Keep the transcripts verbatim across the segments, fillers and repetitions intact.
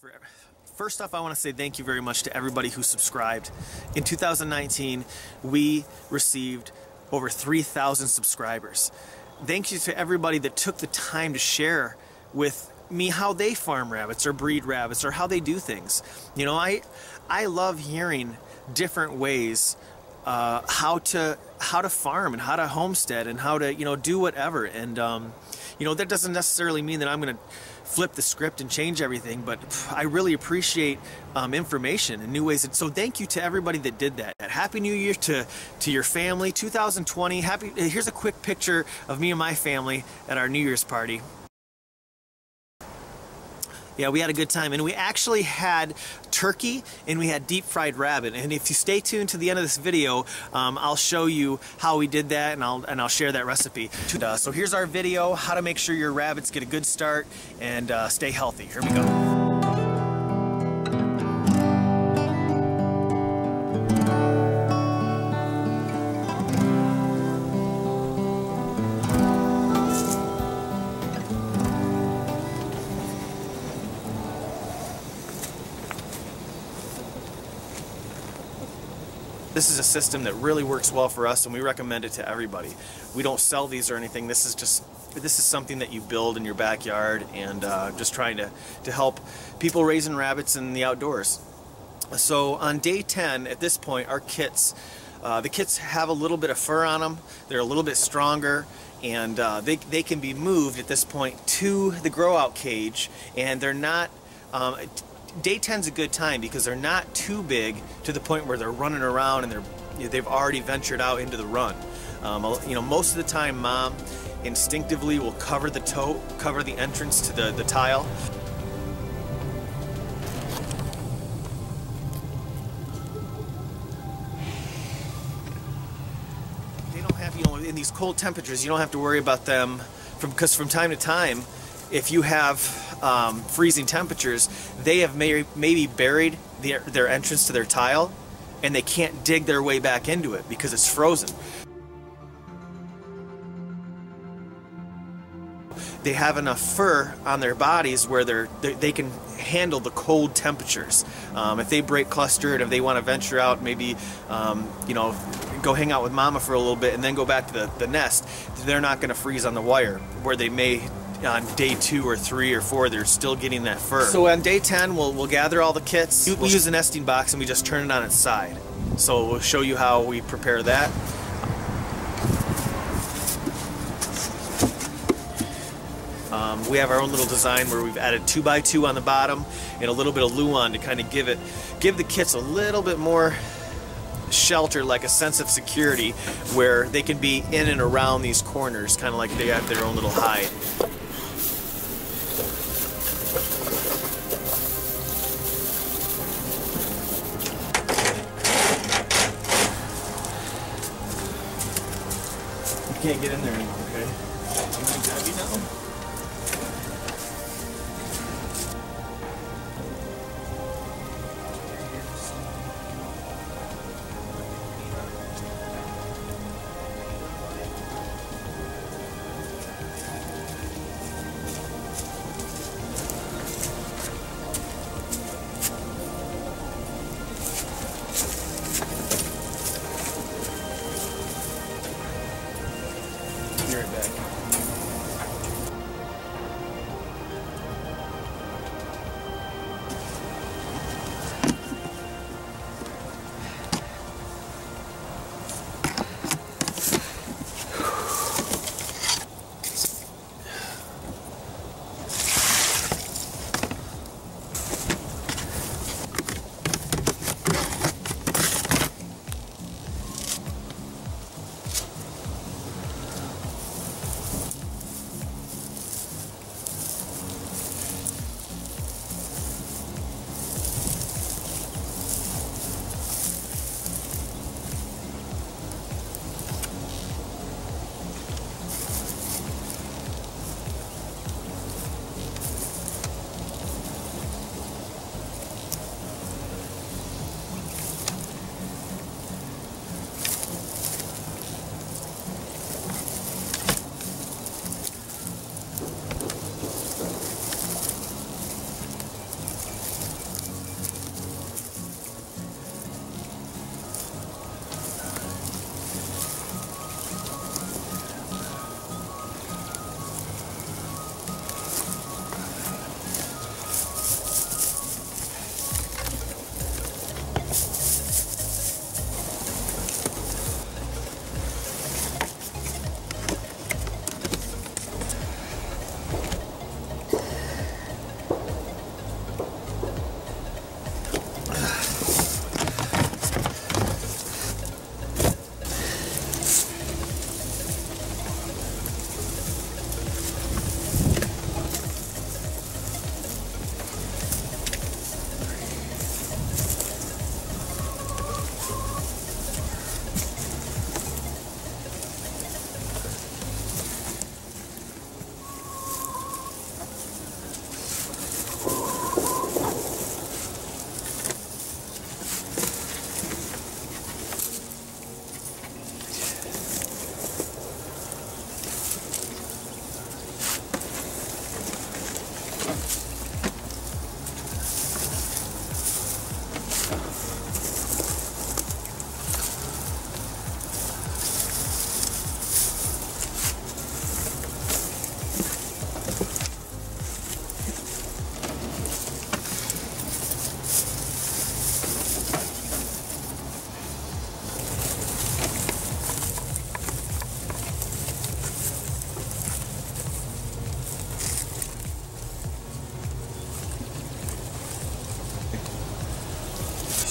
Forever. First off, I want to say thank you very much to everybody who subscribed. In two thousand nineteen, we received over three thousand subscribers. Thank you to everybody that took the time to share with me how they farm rabbits or breed rabbits or how they do things. You know, I I love hearing different ways uh, how to how to farm and how to homestead and how to, you know, do whatever. And um, you know, that doesn't necessarily mean that I'm going to flip the script and change everything, but I really appreciate um, information and new ways. And so thank you to everybody that did that. Happy New Year to to your family, two thousand twenty. Happy. Here's a quick picture of me and my family at our New Year's party. Yeah, we had a good time, and we actually had turkey and we had deep fried rabbit. And if you stay tuned to the end of this video, um, I'll show you how we did that, and I'll and I'll share that recipe. Uh, so here's our video: how to make sure your rabbits get a good start and uh, stay healthy. Here we go. This is a system that really works well for us, and we recommend it to everybody. We don't sell these or anything. This is just this is something that you build in your backyard, and uh, just trying to to help people raising rabbits in the outdoors. So on day ten, at this point, our kits, uh, the kits have a little bit of fur on them. They're a little bit stronger, and uh, they they can be moved at this point to the grow out cage, and they're not. Um, Day ten's a good time because they're not too big to the point where they're running around and they're, they've already ventured out into the run. Um, you know, most of the time, mom instinctively will cover the toe, cover the entrance to the, the tile. They don't have, you know, in these cold temperatures, you don't have to worry about them from, because from time to time, if you have um, freezing temperatures, they have may, maybe buried their, their entrance to their tile, and they can't dig their way back into it because it's frozen. They have enough fur on their bodies where they're, they, they can handle the cold temperatures. Um, if they break cluster and if they want to venture out, maybe um, you know, go hang out with mama for a little bit and then go back to the, the nest, they're not going to freeze on the wire where they may on day two or three or four, they're still getting that fur. So on day ten, we'll, we'll gather all the kits. We use a nesting box and we just turn it on its side. So we'll show you how we prepare that. Um, we have our own little design where we've added two by two on the bottom and a little bit of Luan to kind of give it, give the kits a little bit more shelter, like a sense of security where they can be in and around these corners, kind of like they have their own little hide. Can't get in there anymore, okay? I'm gonna grab you now.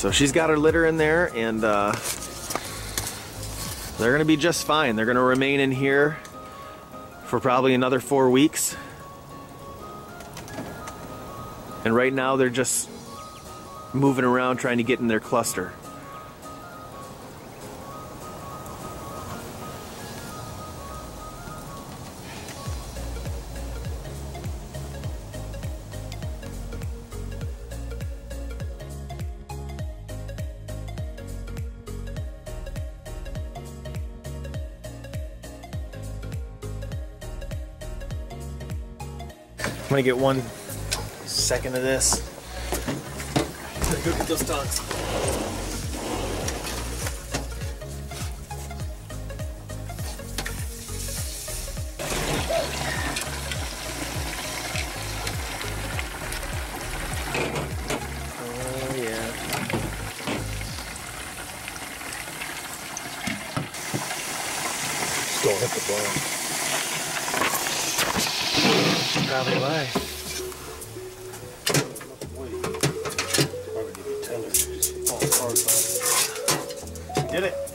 So she's got her litter in there, and uh, they're gonna be just fine. They're gonna remain in here for probably another four weeks. And right now they're just moving around trying to get in their cluster. I'm gonna get one second of this. Go get those dogs. Oh yeah. Just don't hit the ball. Probably why. Did it.